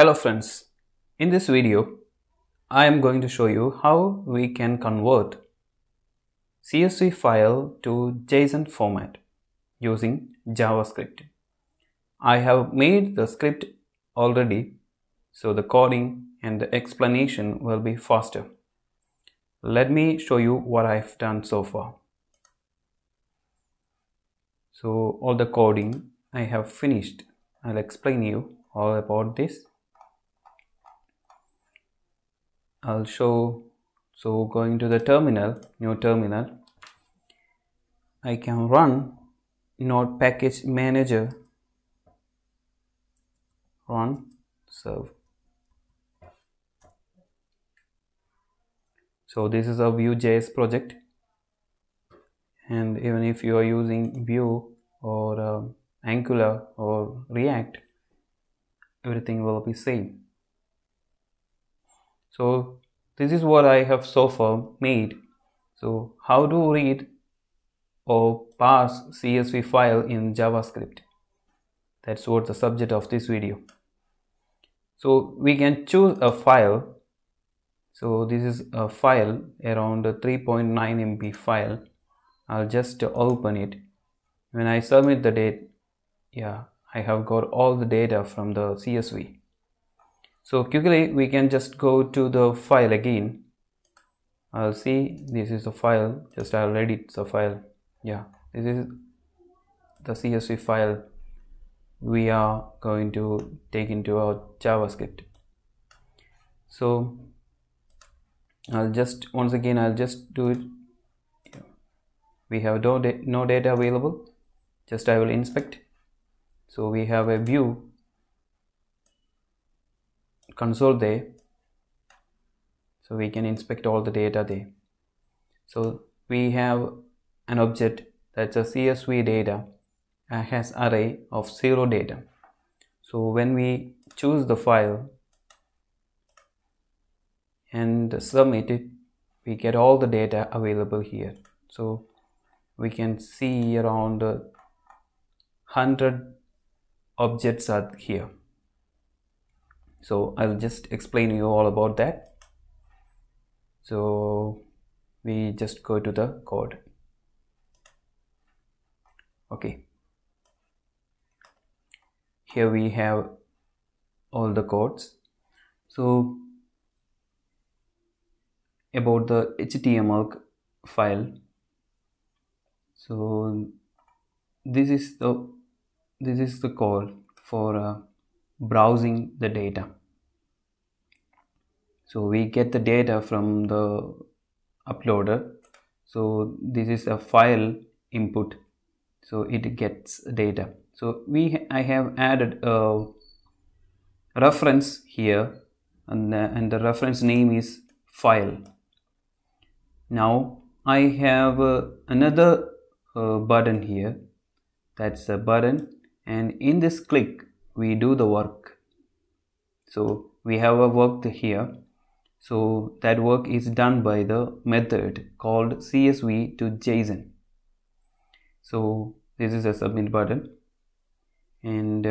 Hello friends, in this video I am going to show you how we can convert CSV file to JSON format using JavaScript. I have made the script already, so the coding and the explanation will be faster. Let me show you what I've done so far. So all the coding I have finished. I'll explain you all about this. I'll show, so going to the terminal, new terminal, I can run node package manager run serve. So this is a Vue.js project, and even if you are using Vue or Angular or React, everything will be same. So this is what I have so far made. So how to read or parse CSV file in JavaScript? That's what the subject of this video. So we can choose a file. So this is a file around 3.9 MB file. I'll just open it. When I submit the data, I have got all the data from the CSV. So quickly we can just go to the file again. I'll see this is the file, just I'll edit the file. This is the CSV file we are going to take into our JavaScript. So I'll just once again do it. We have no data available, just I will inspect. So we have a view console there, so we can inspect all the data there. So we have an object that's a CSV data and has array of 0 data. So when we choose the file and submit it, we get all the data available here. So we can see around 100 objects are here. So I'll just explain you all about that. So we just go to the code. Okay. Here we have all the codes. So about the HTML file. So this is the code for browsing the data. So we get the data from the uploader. So this is a file input, so it gets data. So I have added a reference here, and the reference name is file. Now I have another button here, that's a button, and in this click we do the work. So we have a work here, so that work is done by the method called CSV to JSON. So this is a submit button, and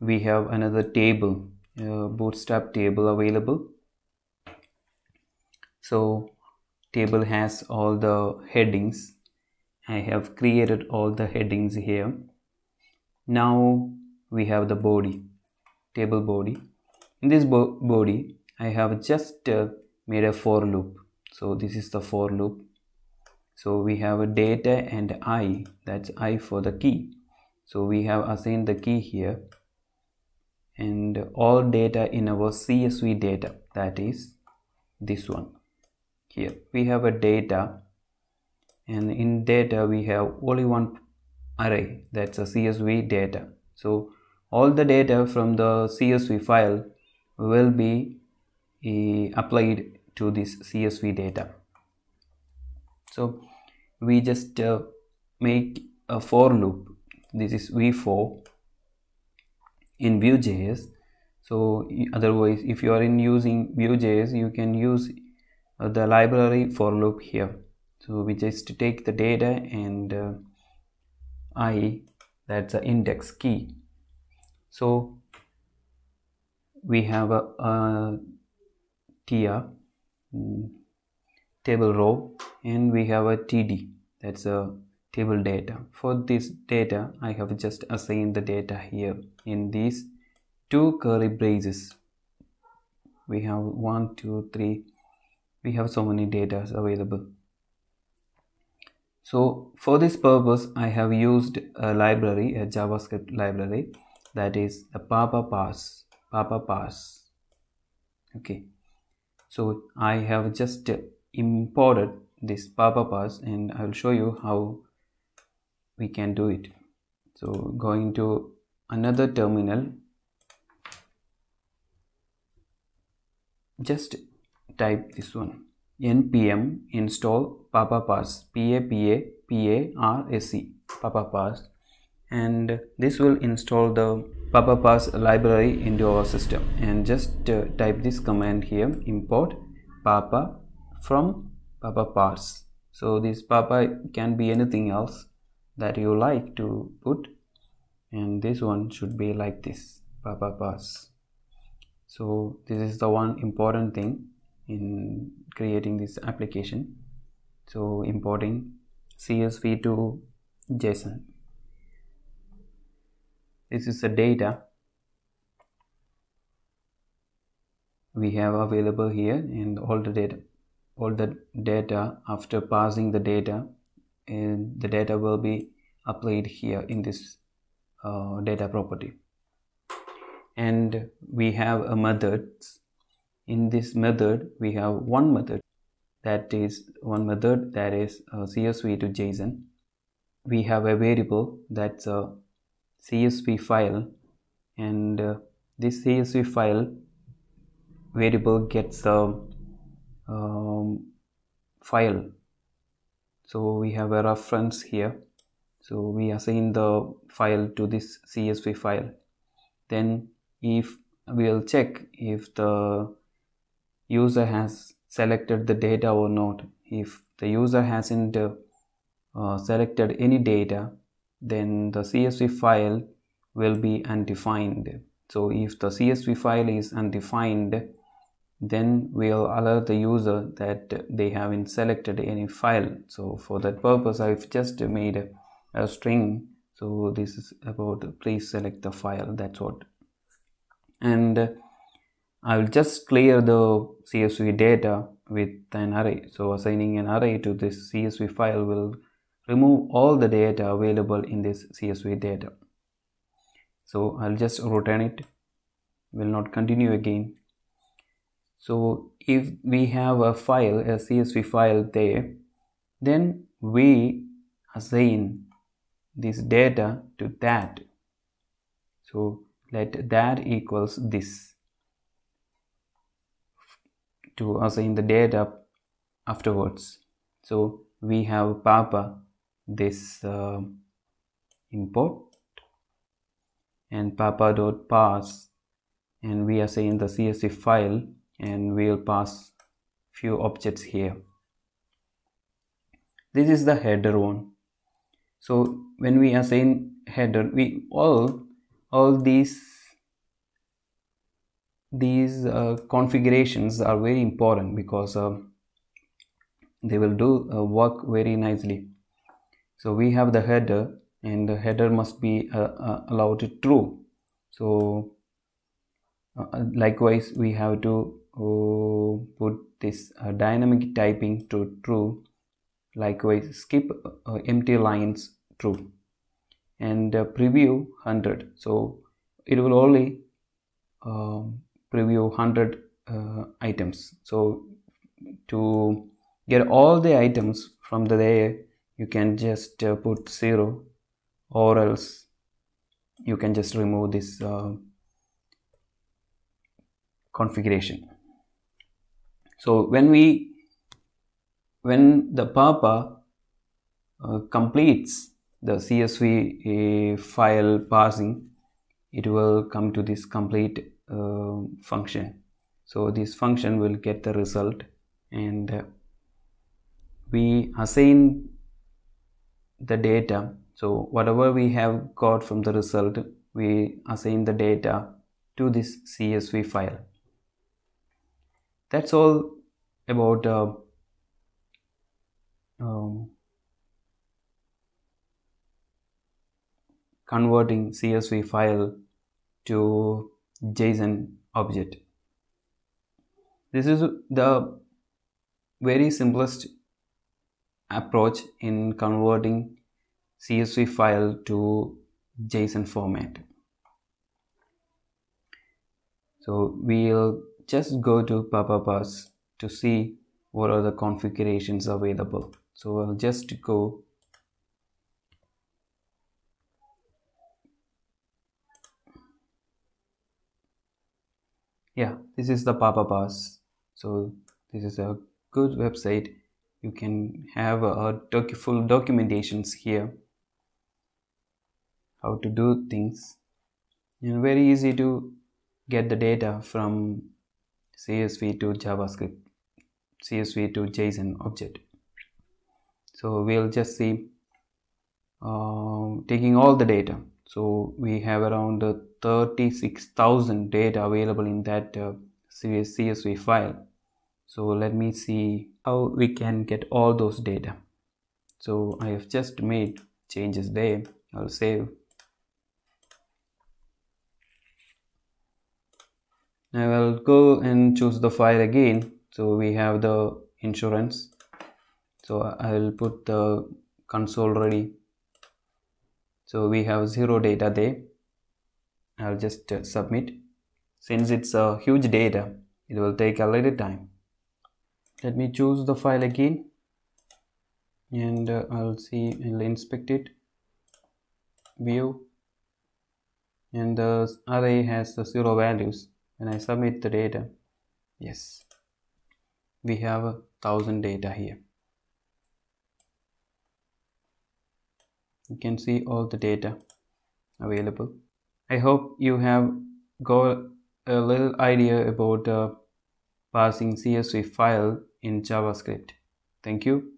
we have another table, bootstrap table available. So table has all the headings. I have created all the headings here. Now we have the body, table body. In this body I have just made a for loop. So this is the for loop. So we have a data and I, that's I for the key. So we have assigned the key here, and all data in our CSV data, that is this one here. We have a data, and in data we have only one array, that's a CSV data. So all the data from the CSV file will be applied to this CSV data. So we just make a for loop. This is v4 in Vue.js. So otherwise, if you are using Vue.js, you can use the library for loop here. So we just take the data and I, that's the index key. So we have a tr, table row, and we have a td, that's a table data. For this data, I have just assigned the data here in these two curly braces. We have 1, 2, 3, we have so many data available. So for this purpose, I have used a library, a JavaScript library, that is the Papaparse. Okay, so I have just imported this Papaparse, and I will show you how we can do it. So going to another terminal, just type this one, npm install Papaparse, Papaparse, Papaparse, and this will install the Papaparse library into our system. And just type this command here, import papa from Papaparse. So this papa can be anything else that you like to put, and this one should be like this, Papaparse. So this is the one important thing in creating this application. So importing CSV to JSON. This is the data we have available here, and all the data, after passing the data, and the data will be applied here in this data property. And we have a method. In this method, we have one method that is CSV to JSON. We have a variable that's a CSV file, and this CSV file variable gets a file. So we have a reference here, so we assign the file to this CSV file. Then if we'll check if the user has selected the data or not. If the user hasn't selected any data, then the CSV file will be undefined. So if the CSV file is undefined, then we'll alert the user that they haven't selected any file. So for that purpose, I've just made a string. So this is about please select the file, that's what. And I will just clear the CSV data with an array. So assigning an array to this CSV file will remove all the data available in this CSV data. So I'll just return it, will not continue again. So if we have a file, a CSV file there, then we assign this data to that. So let that equals this to assign the data afterwards. So we have papa this import and papa.parse, and we assign the CSV file, and we'll pass few objects here. This is the header one. So when we assign header, we all these configurations are very important, because they will do work very nicely. So we have the header, and the header must be allowed true. So likewise, we have to put this dynamic typing to true. Likewise, skip empty lines true, and preview 100. So it will only preview 100 items. So to get all the items from the layer, you can just put 0, or else you can just remove this configuration. So when the papa completes the CSV file parsing, it will come to this complete function. So this function will get the result, and we assign the data. So whatever we have got from the result, we assign the data to this CSV file. That's all about converting CSV file to JSON object. This is the very simplest approach in converting CSV file to JSON format. So we'll just go to Papaparse to see what are the configurations available. So I'll just go this is the Papaparse. So this is a good website. You can have a full documentations here, how to do things, and very easy to get the data from CSV to JavaScript, CSV to JSON object. So we'll just see taking all the data. So we have around 36,000 data available in that CSV file. So let me see how we can get all those data. So I have just made changes there. I'll save. I will go and choose the file again. So we have the insurance. So I will put the console ready. So we have zero data there. I'll just submit. Since it's a huge data, it will take a little time. Let me choose the file again, and I'll inspect it, view, and the array has the zero values. When I submit the data, yes, we have 1,000 data here. You can see all the data available. I hope you have got a little idea about parsing CSV file in JavaScript. Thank you.